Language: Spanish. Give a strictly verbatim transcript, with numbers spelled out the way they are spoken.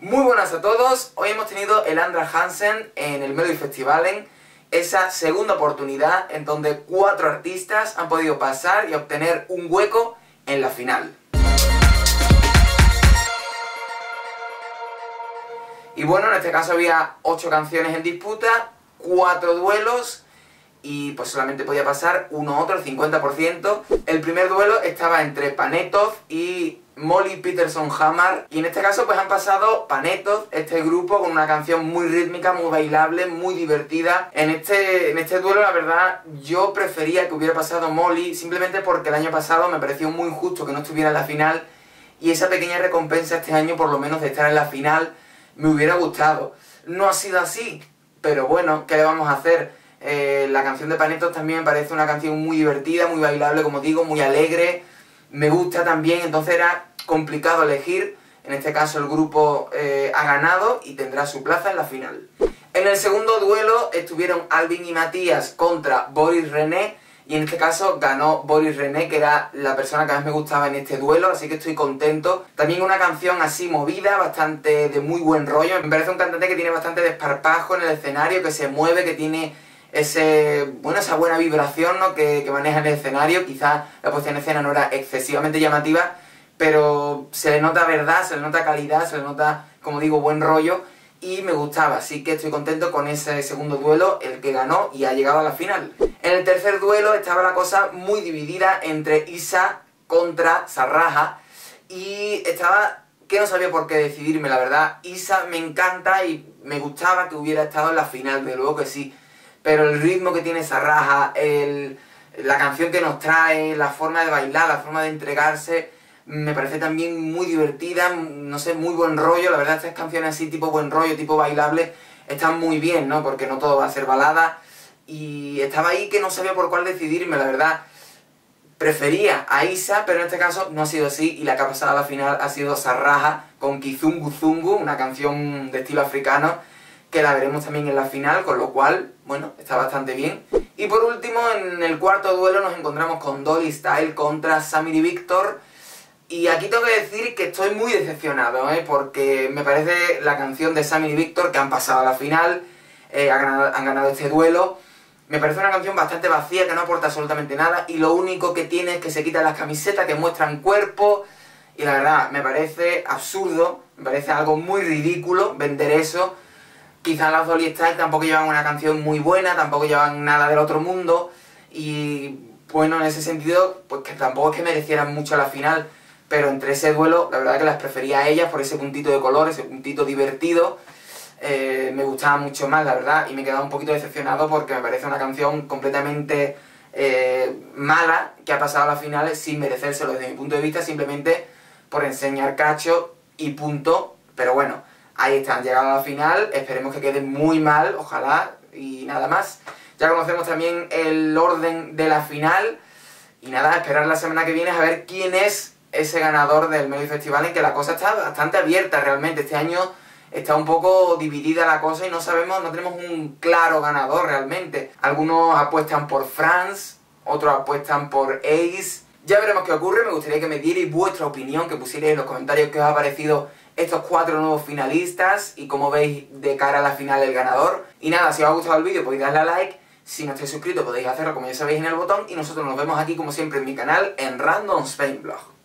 Muy buenas a todos, hoy hemos tenido el Andra Chansen en el Melodifestivalen, esa segunda oportunidad en donde cuatro artistas han podido pasar y obtener un hueco en la final. Y bueno, en este caso había ocho canciones en disputa, cuatro duelos y pues solamente podía pasar uno u otro, el cincuenta por ciento. El primer duelo estaba entre Panetoz y Molly Peterson Hammer, y en este caso pues han pasado Panetoz, este grupo con una canción muy rítmica, muy bailable, muy divertida. En este, en este duelo la verdad yo prefería que hubiera pasado Molly, simplemente porque el año pasado me pareció muy injusto que no estuviera en la final, y esa pequeña recompensa este año por lo menos de estar en la final me hubiera gustado. No ha sido así, pero bueno, ¿qué le vamos a hacer? Eh, la canción de Panetoz también me parece una canción muy divertida, muy bailable, como digo, muy alegre, me gusta también, entonces era complicado elegir. En este caso el grupo eh, ha ganado y tendrá su plaza en la final. En el segundo duelo estuvieron Alvin y Matías contra Boris René, y en este caso ganó Boris René, que era la persona que más me gustaba en este duelo, así que estoy contento. También una canción así movida, bastante de muy buen rollo, me parece un cantante que tiene bastante desparpajo en el escenario, que se mueve, que tiene ese, bueno, esa buena vibración, ¿no?, que, que maneja en el escenario. Quizás la puesta en escena no era excesivamente llamativa, pero se le nota verdad, se le nota calidad, se le nota, como digo, buen rollo, y me gustaba, así que estoy contento con ese segundo duelo, el que ganó y ha llegado a la final. En el tercer duelo estaba la cosa muy dividida entre Isa contra Sarraja, y estaba que no sabía por qué decidirme, la verdad. Isa me encanta y me gustaba que hubiera estado en la final, de luego que sí, pero el ritmo que tiene Sarraja, el, la canción que nos trae, la forma de bailar, la forma de entregarse, me parece también muy divertida, no sé, muy buen rollo. La verdad, estas canciones así, tipo buen rollo, tipo bailable, están muy bien, ¿no?, porque no todo va a ser balada, y estaba ahí que no sabía por cuál decidirme, la verdad. Prefería a Isa, pero en este caso no ha sido así, y la que ha pasado a la final ha sido Sarraja con Kizunguzungu, una canción de estilo africano, que la veremos también en la final, con lo cual, bueno, está bastante bien. Y por último, en el cuarto duelo nos encontramos con Dolly Style contra Samir y Viktor, y aquí tengo que decir que estoy muy decepcionado, ¿eh?, porque me parece la canción de Samir y Viktor, que han pasado a la final, eh, han, ganado, han ganado este duelo, me parece una canción bastante vacía, que no aporta absolutamente nada, y lo único que tiene es que se quitan las camisetas, que muestran cuerpo, y la verdad, me parece absurdo, me parece algo muy ridículo vender eso. Quizás las Dolly Style tampoco llevan una canción muy buena, tampoco llevan nada del otro mundo, y bueno, en ese sentido, pues que tampoco es que merecieran mucho la final, pero entre ese duelo, la verdad que las prefería a ellas por ese puntito de color, ese puntito divertido, eh, me gustaba mucho más, la verdad, y me he quedado un poquito decepcionado porque me parece una canción completamente eh, mala, que ha pasado a las finales sin merecérselo desde mi punto de vista, simplemente por enseñar cacho y punto, pero bueno. Ahí están, llegando a la final, esperemos que quede muy mal, ojalá, y nada más. Ya conocemos también el orden de la final, y nada, esperar la semana que viene a ver quién es ese ganador del Melodifestivalen, que la cosa está bastante abierta realmente. Este año está un poco dividida la cosa y no sabemos, no tenemos un claro ganador realmente. Algunos apuestan por Franz, otros apuestan por Ace. Ya veremos qué ocurre. Me gustaría que me dierais vuestra opinión, que pusierais en los comentarios qué os ha parecido estos cuatro nuevos finalistas y cómo veis de cara a la final el ganador. Y nada, si os ha gustado el vídeo podéis darle a like, si no estáis suscritos podéis hacerlo como ya sabéis en el botón, y nosotros nos vemos aquí como siempre en mi canal en Random Spain Vlog.